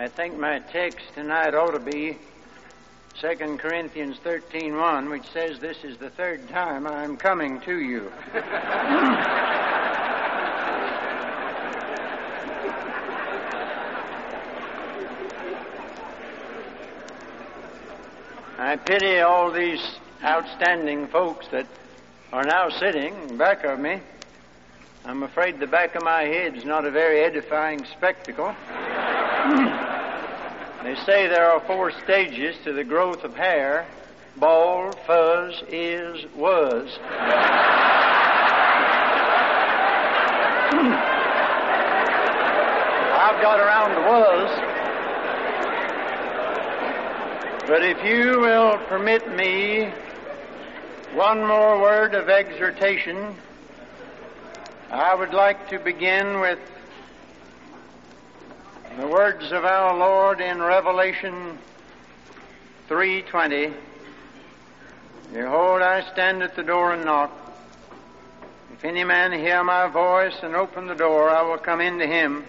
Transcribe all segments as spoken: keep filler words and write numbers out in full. I think my text tonight ought to be Second Corinthians thirteen one, which says, "This is the third time I am coming to you." I pity all these outstanding folks that are now sitting back of me. I'm afraid the back of my head's not a very edifying spectacle. They say there are four stages to the growth of hair: bald, fuzz, is, was. I've got around the was. But if you will permit me one more word of exhortation, I would like to begin with the words of our Lord in Revelation three twenty. "Behold, I stand at the door and knock. If any man hear my voice and open the door, I will come in to him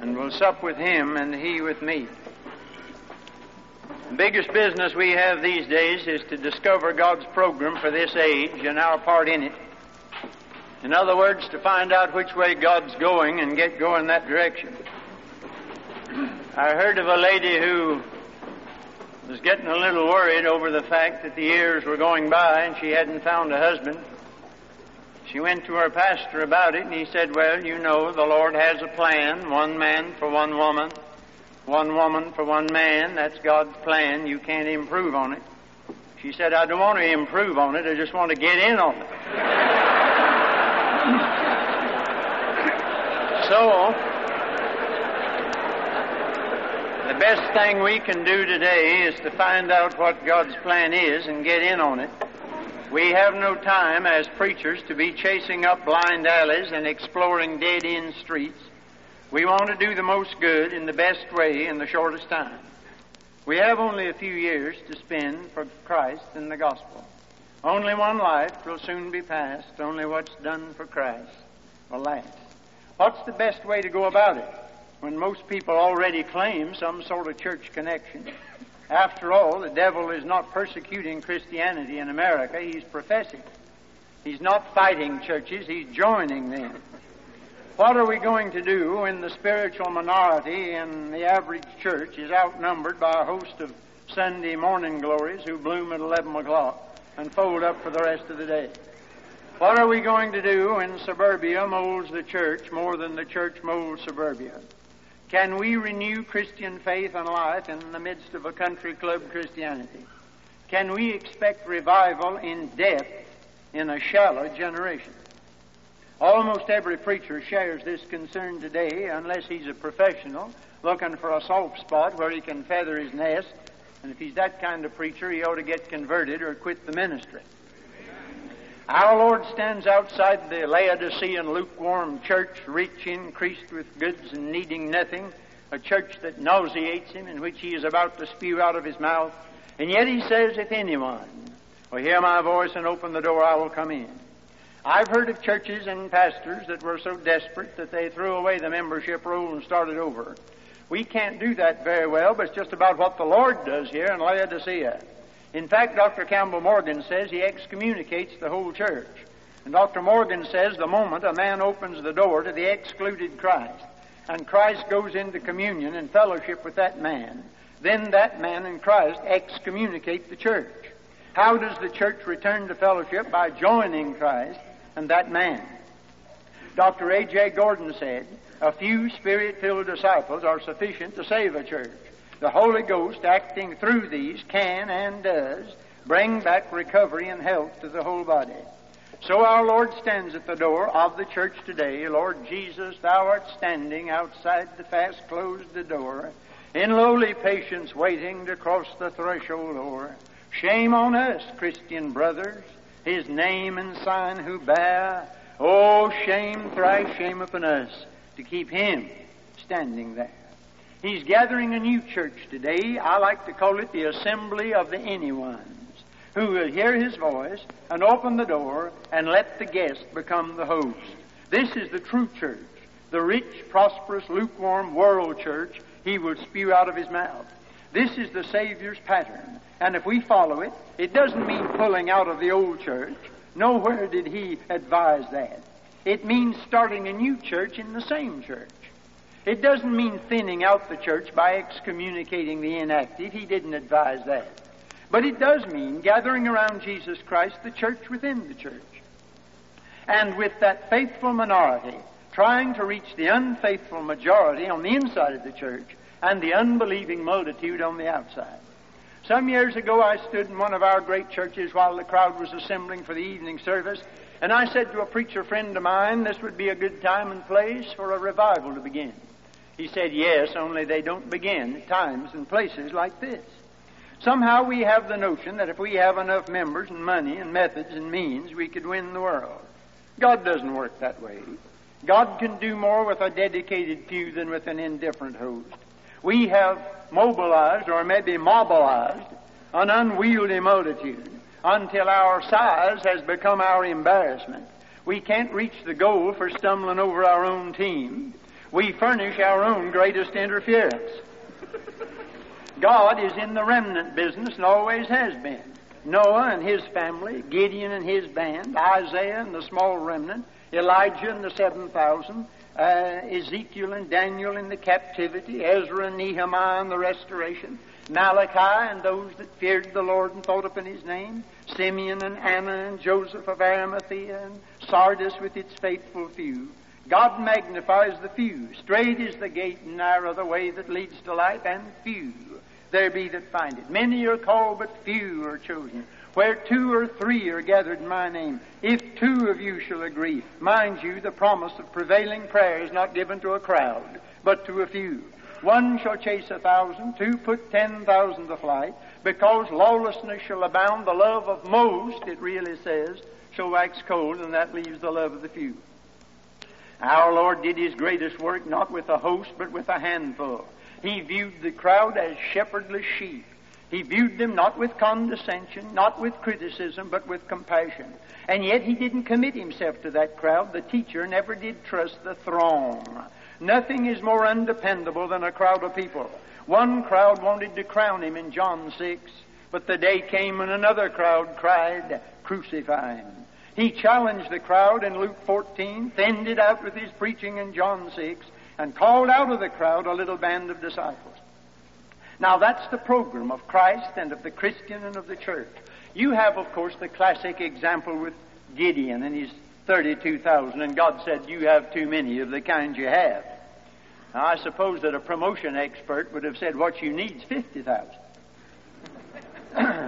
and will sup with him and he with me." The biggest business we have these days is to discover God's program for this age and our part in it. In other words, to find out which way God's going and get going that direction. I heard of a lady who was getting a little worried over the fact that the years were going by and she hadn't found a husband. She went to her pastor about it, and he said, "Well, you know, the Lord has a plan, one man for one woman, one woman for one man. That's God's plan. You can't improve on it." She said, "I don't want to improve on it. I just want to get in on it." So the best thing we can do today is to find out what God's plan is and get in on it. We have no time as preachers to be chasing up blind alleys and exploring dead-end streets. We want to do the most good in the best way in the shortest time. We have only a few years to spend for Christ and the gospel. Only one life will soon be passed. Only what's done for Christ will last. What's the best way to go about it when most people already claim some sort of church connection? After all, the devil is not persecuting Christianity in America. He's professing. He's not fighting churches. He's joining them. What are we going to do when the spiritual minority in the average church is outnumbered by a host of Sunday morning glories who bloom at eleven o'clock and fold up for the rest of the day? What are we going to do when suburbia molds the church more than the church molds suburbia? Can we renew Christian faith and life in the midst of a country club Christianity? Can we expect revival in depth in a shallow generation? Almost every preacher shares this concern today, unless he's a professional looking for a soft spot where he can feather his nest. And if he's that kind of preacher, he ought to get converted or quit the ministry. Our Lord stands outside the Laodicean lukewarm church, rich, increased with goods, and needing nothing, a church that nauseates him, in which he is about to spew out of his mouth. And yet he says, "If anyone will hear my voice and open the door, I will come in." I've heard of churches and pastors that were so desperate that they threw away the membership rule and started over. We can't do that very well, but it's just about what the Lord does here in Laodicea. In fact, Doctor Campbell Morgan says he excommunicates the whole church. And Doctor Morgan says the moment a man opens the door to the excluded Christ, and Christ goes into communion and fellowship with that man, then that man and Christ excommunicate the church. How does the church return to fellowship? By joining Christ and that man. Doctor A J Gordon said, "A few spirit-filled disciples are sufficient to save a church. The Holy Ghost, acting through these, can and does bring back recovery and health to the whole body." So our Lord stands at the door of the church today. "Lord Jesus, thou art standing outside the fast-closed door, in lowly patience waiting to cross the threshold o'er. Shame on us, Christian brothers, his name and sign who bear. Oh, shame, thrice shame upon us, to keep him standing there." He's gathering a new church today. I like to call it the assembly of the anyones, who will hear his voice and open the door and let the guest become the host. This is the true church. The rich, prosperous, lukewarm world church he will spew out of his mouth. This is the Savior's pattern, and if we follow it, it doesn't mean pulling out of the old church. Nowhere did he advise that. It means starting a new church in the same church. It doesn't mean thinning out the church by excommunicating the inactive. He didn't advise that. But it does mean gathering around Jesus Christ, the church within the church. And with that faithful minority, trying to reach the unfaithful majority on the inside of the church and the unbelieving multitude on the outside. Some years ago I stood in one of our great churches while the crowd was assembling for the evening service, and I said to a preacher friend of mine, this would be a good time and place for a revival to begin. He said, yes, only they don't begin at times and places like this. Somehow we have the notion that if we have enough members and money and methods and means, we could win the world. God doesn't work that way. God can do more with a dedicated pew than with an indifferent host. We have mobilized, or maybe mobilized, an unwieldy multitude until our size has become our embarrassment. We can't reach the goal for stumbling over our own team. We furnish our own greatest interference. God is in the remnant business and always has been. Noah and his family, Gideon and his band, Isaiah and the small remnant, Elijah and the seven thousand, uh, Ezekiel and Daniel in the captivity, Ezra and Nehemiah in the restoration, Malachi and those that feared the Lord and thought upon his name, Simeon and Anna and Joseph of Arimathea and Sardis with its faithful few. God magnifies the few. Straight is the gate and narrow the way that leads to life, and few there be that find it. Many are called, but few are chosen. Where two or three are gathered in my name, if two of you shall agree. Mind you, the promise of prevailing prayer is not given to a crowd, but to a few. One shall chase a thousand, two put ten thousand to flight. Because lawlessness shall abound, the love of most, it really says, shall wax cold, and that leaves the love of the few. Our Lord did his greatest work not with a host, but with a handful. He viewed the crowd as shepherdless sheep. He viewed them not with condescension, not with criticism, but with compassion. And yet he didn't commit himself to that crowd. The teacher never did trust the throng. Nothing is more undependable than a crowd of people. One crowd wanted to crown him in John six, but the day came when another crowd cried, crucify him. He challenged the crowd in Luke fourteen, thinned it out with his preaching in John six, and called out of the crowd a little band of disciples. Now that's the program of Christ and of the Christian and of the church. You have, of course, the classic example with Gideon and his thirty-two thousand, and God said, you have too many of the kind you have. Now, I suppose that a promotion expert would have said, what you need is fifty thousand.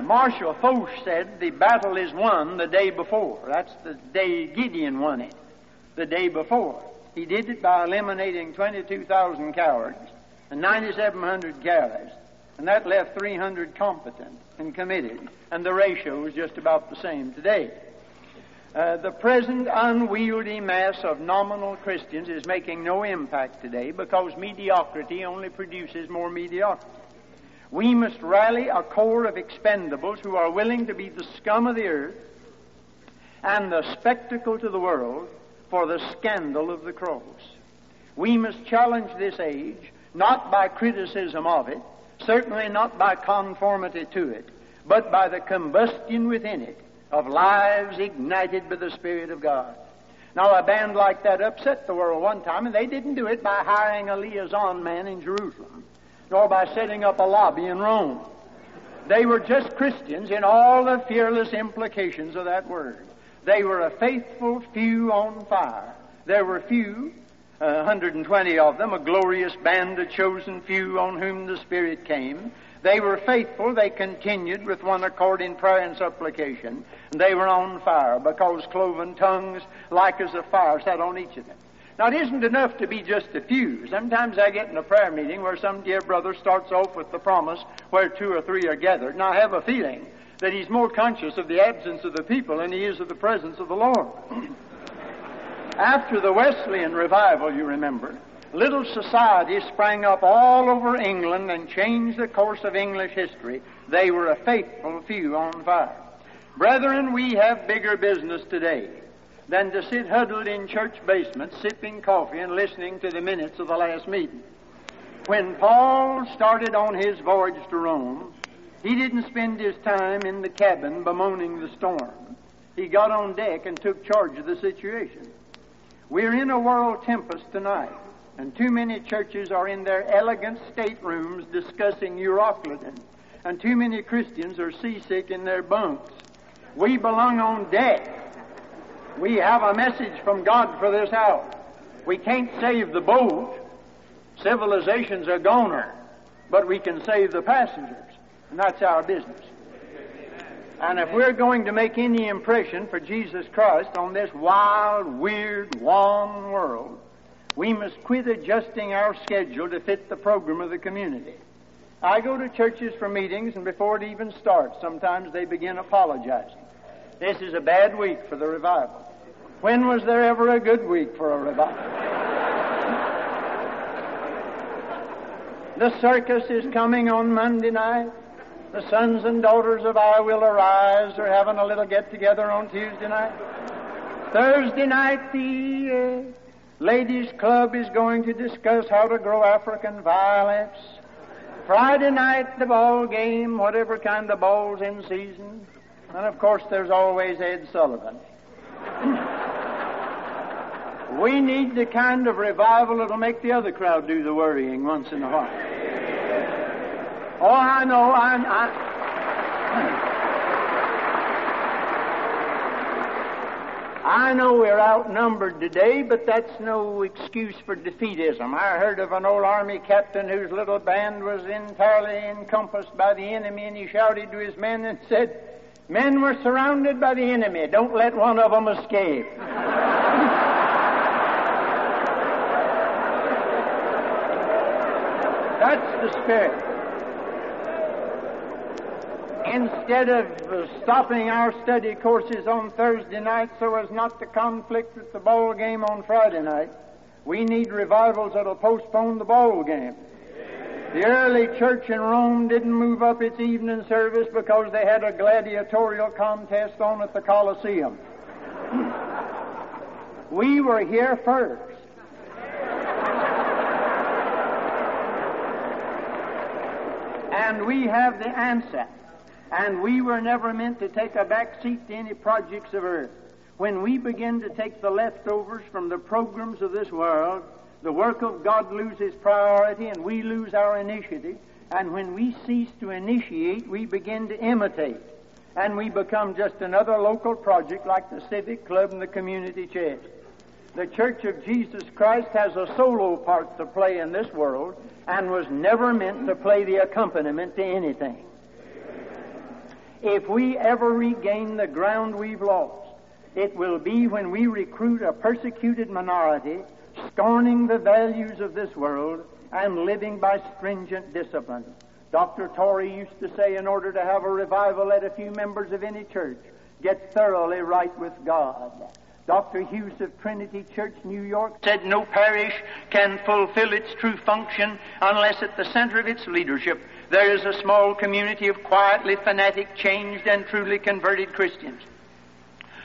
Marshal Foch said, the battle is won the day before. That's the day Gideon won it, the day before. He did it by eliminating twenty-two thousand cowards and nine thousand seven hundred galleys, and that left three hundred competent and committed, and the ratio is just about the same today. Uh, the present unwieldy mass of nominal Christians is making no impact today because mediocrity only produces more mediocrity. We must rally a core of expendables who are willing to be the scum of the earth and the spectacle to the world for the scandal of the cross. We must challenge this age, not by criticism of it, certainly not by conformity to it, but by the combustion within it of lives ignited by the Spirit of God. Now, a band like that upset the world one time, and they didn't do it by hiring a liaison man in Jerusalem, nor by setting up a lobby in Rome. They were just Christians in all the fearless implications of that word. They were a faithful few on fire. There were few, uh, one hundred twenty of them, a glorious band of chosen few on whom the Spirit came. They were faithful. They continued with one accord in prayer and supplication. And they were on fire because cloven tongues, like as a fire, sat on each of them. Now, it isn't enough to be just a few. Sometimes I get in a prayer meeting where some dear brother starts off with the promise where two or three are gathered, and I have a feeling that he's more conscious of the absence of the people than he is of the presence of the Lord. After the Wesleyan revival, you remember, little societies sprang up all over England and changed the course of English history. They were a faithful few on fire. Brethren, we have bigger business today than to sit huddled in church basements sipping coffee and listening to the minutes of the last meeting. When Paul started on his voyage to Rome, he didn't spend his time in the cabin bemoaning the storm. He got on deck and took charge of the situation. We're in a world tempest tonight, and too many churches are in their elegant staterooms discussing Euroclydon, and too many Christians are seasick in their bunks. We belong on deck. We have a message from God for this hour. We can't save the boat. Civilization's a goner, but we can save the passengers, and that's our business. And if we're going to make any impression for Jesus Christ on this wild, weird, wan world, we must quit adjusting our schedule to fit the program of the community. I go to churches for meetings, and before it even starts, sometimes they begin apologizing. This is a bad week for the revival. When was there ever a good week for a revival? The circus is coming on Monday night. The sons and daughters of I Will Arise are having a little get-together on Tuesday night. Thursday night, the uh, ladies' club is going to discuss how to grow African violets. Friday night, the ball game, whatever kind of ball's in season. And, of course, there's always Ed Sullivan. We need the kind of revival that'll make the other crowd do the worrying once in a while. Oh, I know, I, I, I know we're outnumbered today, but that's no excuse for defeatism. I heard of an old army captain whose little band was entirely encompassed by the enemy, and he shouted to his men and said, "Men were surrounded by the enemy. Don't let one of them escape." That's the spirit. Instead of stopping our study courses on Thursday night so as not to conflict with the ball game on Friday night, we need revivals that'll postpone the ball game. The early church in Rome didn't move up its evening service because they had a gladiatorial contest on at the Colosseum. We were here first. And we have the answer. And we were never meant to take a back seat to any projects of earth. When we begin to take the leftovers from the programs of this world, the work of God loses priority and we lose our initiative. And when we cease to initiate, we begin to imitate. And we become just another local project like the civic club and the community church. The Church of Jesus Christ has a solo part to play in this world and was never meant to play the accompaniment to anything. If we ever regain the ground we've lost, it will be when we recruit a persecuted minority scorning the values of this world and living by stringent discipline. Doctor Torrey used to say, in order to have a revival, let a few members of any church get thoroughly right with God. Doctor Hughes of Trinity Church, New York, said no parish can fulfill its true function unless at the center of its leadership there is a small community of quietly fanatic, changed, and truly converted Christians.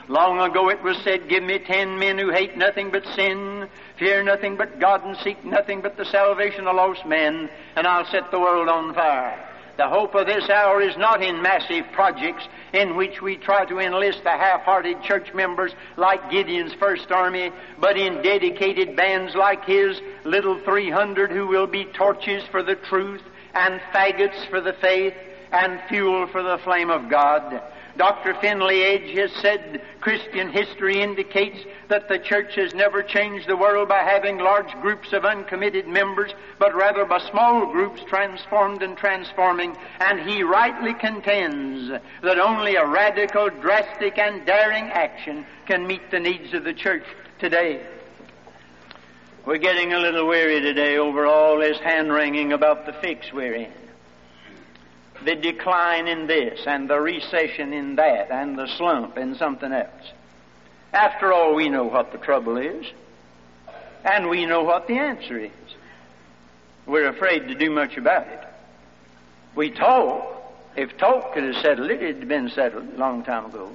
Long ago it was said, "Give me ten men who hate nothing but sin, fear nothing but God, and seek nothing but the salvation of lost men, and I'll set the world on fire." The hope of this hour is not in massive projects in which we try to enlist the half-hearted church members like Gideon's first army, but in dedicated bands like his little three hundred who will be torches for the truth and faggots for the faith and fuel for the flame of God. Doctor Finley Edge has said Christian history indicates that the church has never changed the world by having large groups of uncommitted members, but rather by small groups transformed and transforming. And he rightly contends that only a radical, drastic, and daring action can meet the needs of the church today. We're getting a little weary today over all this hand-wringing about the fix we're in. The decline in this, and the recession in that, and the slump in something else. After all, we know what the trouble is, and we know what the answer is. We're afraid to do much about it. We talk. If talk could have settled it, it had been settled a long time ago.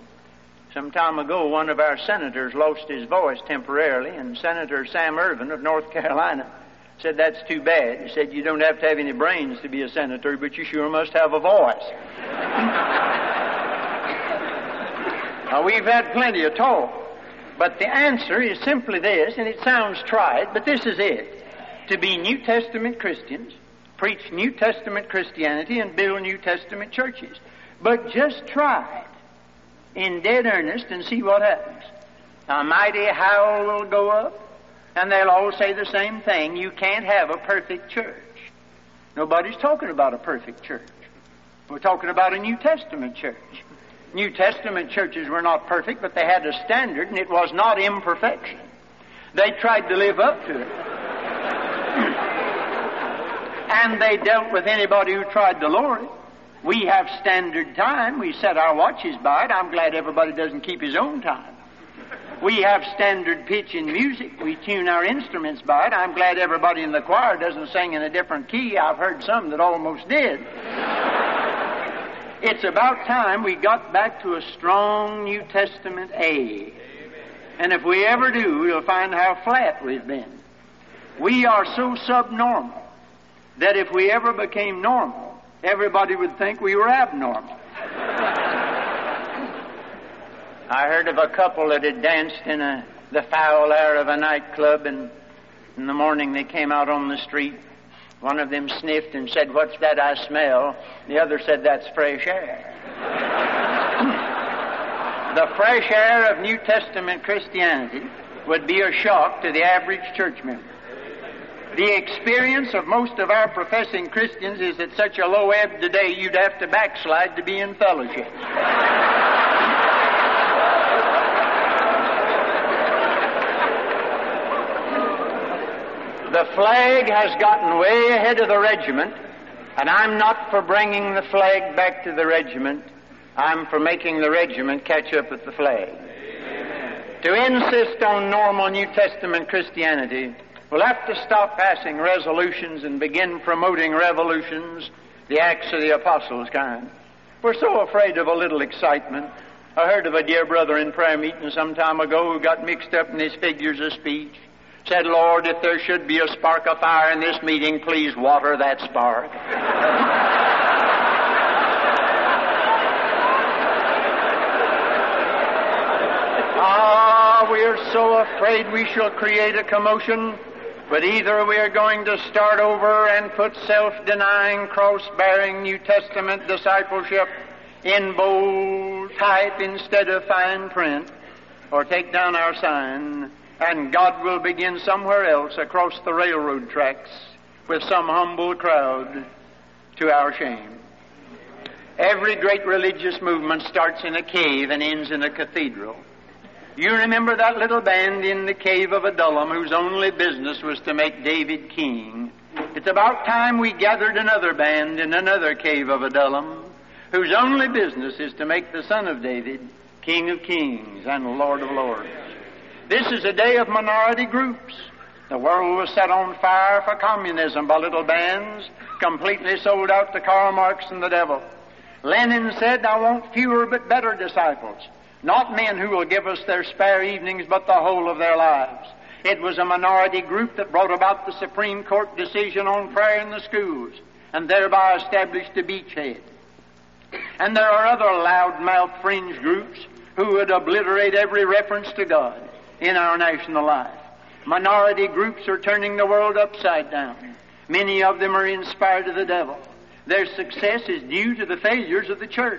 Some time ago, one of our senators lost his voice temporarily, and Senator Sam Irvin of North Carolina said, that's too bad. He said, you don't have to have any brains to be a senator, but you sure must have a voice. Now, we've had plenty of talk, but the answer is simply this, and it sounds trite, but this is it. To be New Testament Christians, preach New Testament Christianity, and build New Testament churches. But just try it in dead earnest and see what happens. A mighty howl will go up, and they'll all say the same thing. You can't have a perfect church. Nobody's talking about a perfect church. We're talking about a New Testament church. New Testament churches were not perfect, but they had a standard, and it was not imperfection. They tried to live up to it. And they dealt with anybody who tried to lower it. We have standard time. We set our watches by it. I'm glad everybody doesn't keep his own time. We have standard pitch in music. We tune our instruments by it. I'm glad everybody in the choir doesn't sing in a different key. I've heard some that almost did. It's about time we got back to a strong New Testament age. And if we ever do, we'll find how flat we've been. We are so subnormal that if we ever became normal, everybody would think we were abnormal. I heard of a couple that had danced in a, the foul air of a nightclub, and in the morning they came out on the street. One of them sniffed and said, "What's that I smell?" The other said, "That's fresh air." The fresh air of New Testament Christianity would be a shock to the average church member. The experience of most of our professing Christians is at such a low ebb today, you'd have to backslide to be in fellowship. The flag has gotten way ahead of the regiment, and I'm not for bringing the flag back to the regiment. I'm for making the regiment catch up with the flag. Amen. To insist on normal New Testament Christianity, we'll have to stop passing resolutions and begin promoting revolutions, the Acts of the Apostles kind. We're so afraid of a little excitement. I heard of a dear brother in prayer meeting some time ago who got mixed up in his figures of speech. Said, "Lord, if there should be a spark of fire in this meeting, please water that spark." Ah, we are so afraid we shall create a commotion, but either we are going to start over and put self-denying, cross-bearing New Testament discipleship in bold type instead of fine print, or take down our sign, and God will begin somewhere else across the railroad tracks with some humble crowd to our shame. Every great religious movement starts in a cave and ends in a cathedral. You remember that little band in the cave of Adullam whose only business was to make David king. It's about time we gathered another band in another cave of Adullam whose only business is to make the son of David king of kings and lord of lords. This is a day of minority groups. The world was set on fire for communism by little bands, completely sold out to Karl Marx and the devil. Lenin said, "I want fewer but better disciples, not men who will give us their spare evenings but the whole of their lives." It was a minority group that brought about the Supreme Court decision on prayer in the schools and thereby established a beachhead. And there are other loudmouth fringe groups who would obliterate every reference to God in our national life. Minority groups are turning the world upside down. Many of them are inspired of the devil. Their success is due to the failures of the church.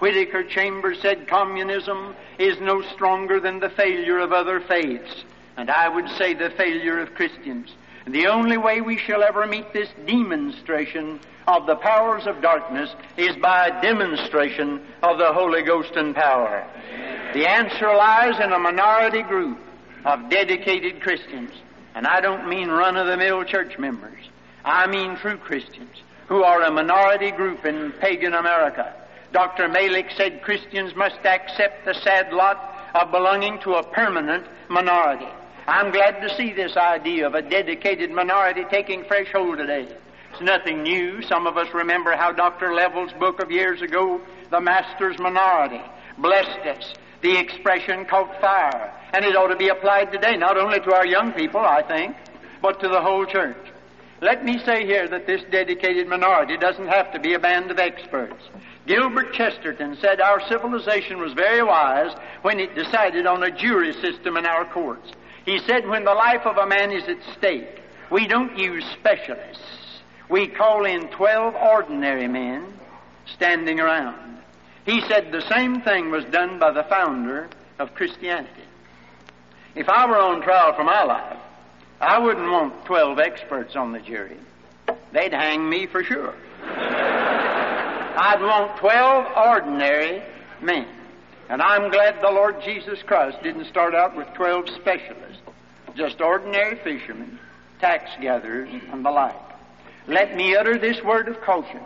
Whitaker Chambers said communism is no stronger than the failure of other faiths, and I would say the failure of Christians. And the only way we shall ever meet this demonstration of the powers of darkness is by a demonstration of the Holy Ghost and power. Amen. The answer lies in a minority group of dedicated Christians, and I don't mean run-of-the-mill church members. I mean true Christians who are a minority group in pagan America. Doctor Malik said Christians must accept the sad lot of belonging to a permanent minority. I'm glad to see this idea of a dedicated minority taking fresh hold today. It's nothing new. Some of us remember how Doctor Levell's book of years ago, The Master's Minority, blessed us. The expression caught fire, and it ought to be applied today, not only to our young people, I think, but to the whole church. Let me say here that this dedicated minority doesn't have to be a band of experts. Gilbert Chesterton said our civilization was very wise when it decided on a jury system in our courts. He said when the life of a man is at stake, we don't use specialists. We call in twelve ordinary men standing around. He said the same thing was done by the founder of Christianity. If I were on trial for my life, I wouldn't want twelve experts on the jury. They'd hang me for sure. I'd want twelve ordinary men. And I'm glad the Lord Jesus Christ didn't start out with twelve specialists, just ordinary fishermen, tax gatherers, and the like. Let me utter this word of caution.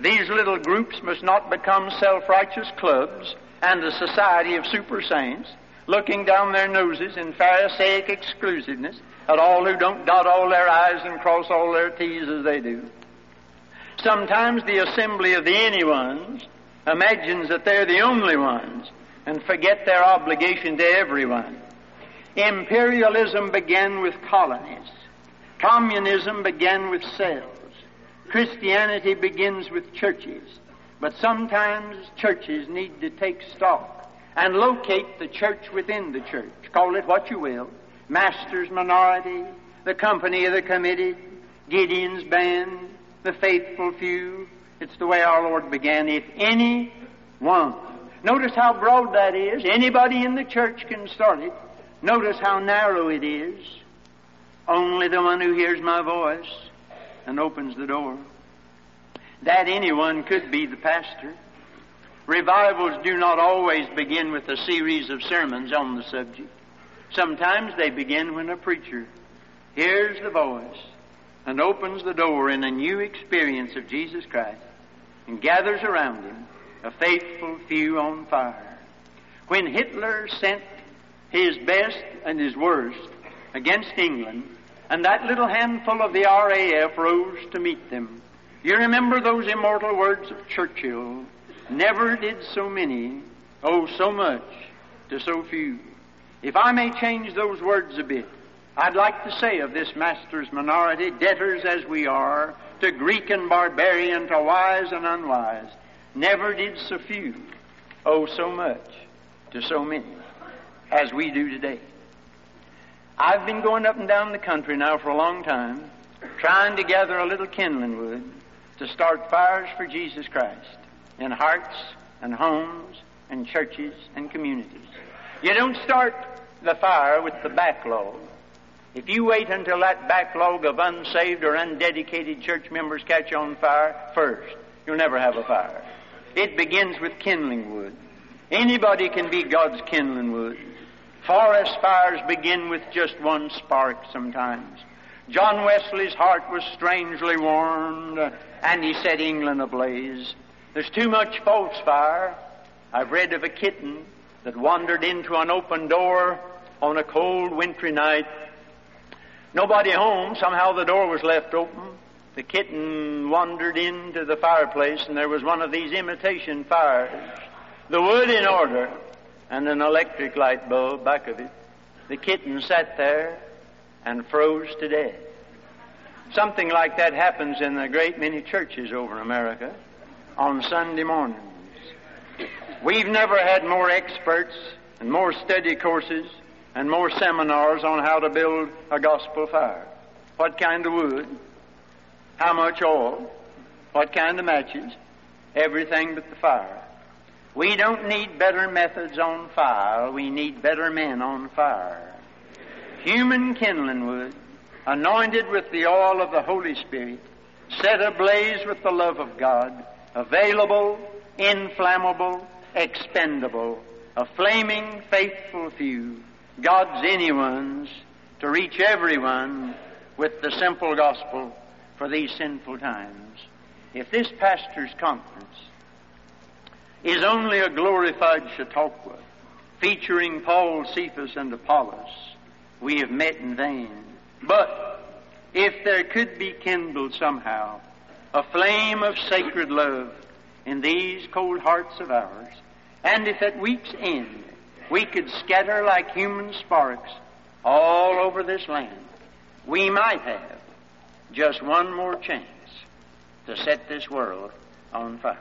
These little groups must not become self-righteous clubs and a society of super saints looking down their noses in Pharisaic exclusiveness at all who don't dot all their I's and cross all their T's as they do. Sometimes the assembly of the anyones imagines that they're the only ones and forget their obligation to everyone. Imperialism began with colonies. Communism began with cells. Christianity begins with churches. But sometimes churches need to take stock and locate the church within the church. Call it what you will. Master's minority, the company of the committed, Gideon's band, the faithful few. It's the way our Lord began. If any one. Notice how broad that is. Anybody in the church can start it. Notice how narrow it is. Only the one who hears my voice and opens the door. That anyone could be the pastor. Revivals do not always begin with a series of sermons on the subject. Sometimes they begin when a preacher hears the voice and opens the door in a new experience of Jesus Christ and gathers around him a faithful few on fire. When Hitler sent his best and his worst against England, and that little handful of the R A F rose to meet them. You remember those immortal words of Churchill, never did so many owe so much to so few. If I may change those words a bit, I'd like to say of this master's minority, debtors as we are, to Greek and barbarian, to wise and unwise, never did so few owe so much to so many as we do today. I've been going up and down the country now for a long time, trying to gather a little kindling wood to start fires for Jesus Christ in hearts and homes and churches and communities. You don't start the fire with the backlog. If you wait until that backlog of unsaved or undedicated church members catch on fire first, you'll never have a fire. It begins with kindling wood. Anybody can be God's kindling wood. Forest fires begin with just one spark sometimes. John Wesley's heart was strangely warmed, and he set England ablaze. There's too much false fire. I've read of a kitten that wandered into an open door on a cold wintry night. Nobody home. Somehow the door was left open. The kitten wandered into the fireplace, and there was one of these imitation fires. The wood in order, and an electric light bulb back of it. The kitten sat there and froze to death. Something like that happens in a great many churches over America on Sunday mornings. We've never had more experts and more study courses and more seminars on how to build a gospel fire. What kind of wood? How much oil? What kind of matches? Everything but the fire. We don't need better methods on fire. We need better men on fire. Human kindling wood, anointed with the oil of the Holy Spirit, set ablaze with the love of God, available, inflammable, expendable, a flaming, faithful few, God's anyones, to reach everyone with the simple gospel for these sinful times. If this pastor's conference is only a glorified Chautauqua featuring Paul, Cephas, and Apollos, we have met in vain. But if there could be kindled somehow a flame of sacred love in these cold hearts of ours, and if at week's end we could scatter like human sparks all over this land, we might have just one more chance to set this world on fire.